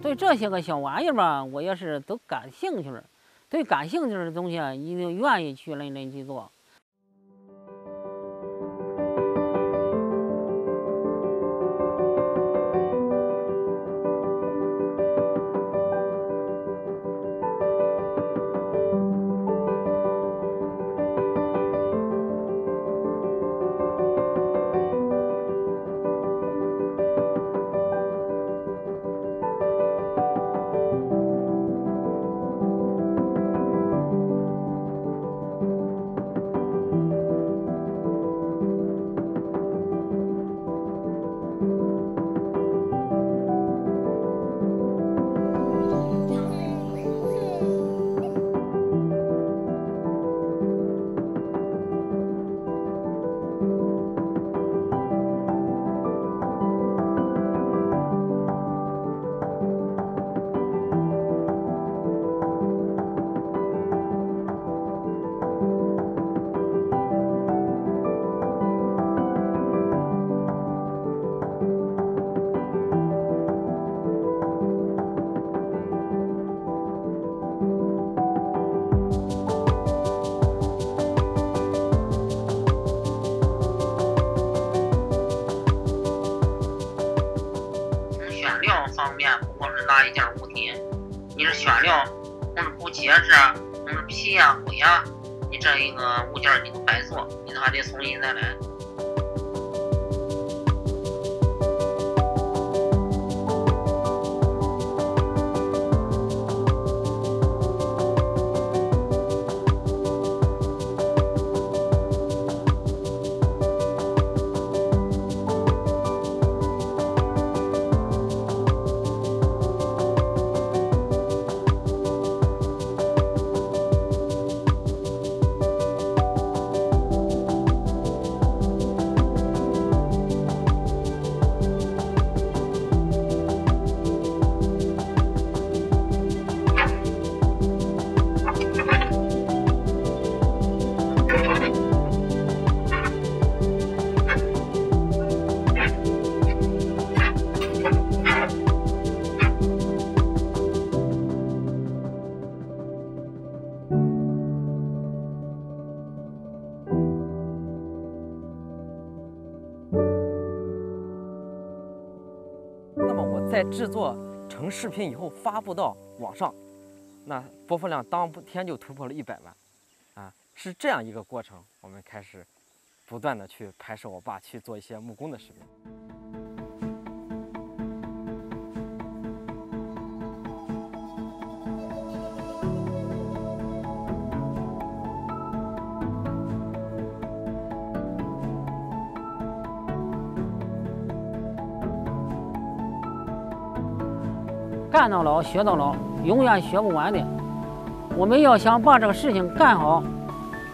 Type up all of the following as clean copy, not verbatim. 对这些个小玩意儿吧，我也是都感兴趣。对感兴趣的东西，一定愿意去认真去做。在制作成视频以后发布到网上，那播放量当天就突破了100万，啊，是这样一个过程。我们开始不断的去拍摄我爸去做一些木工的视频。 干到老，学到老，永远学不完的。我们要想把这个事情干好，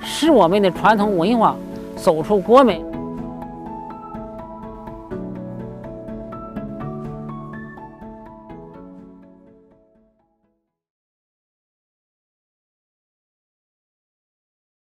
使我们的传统文化走出国门。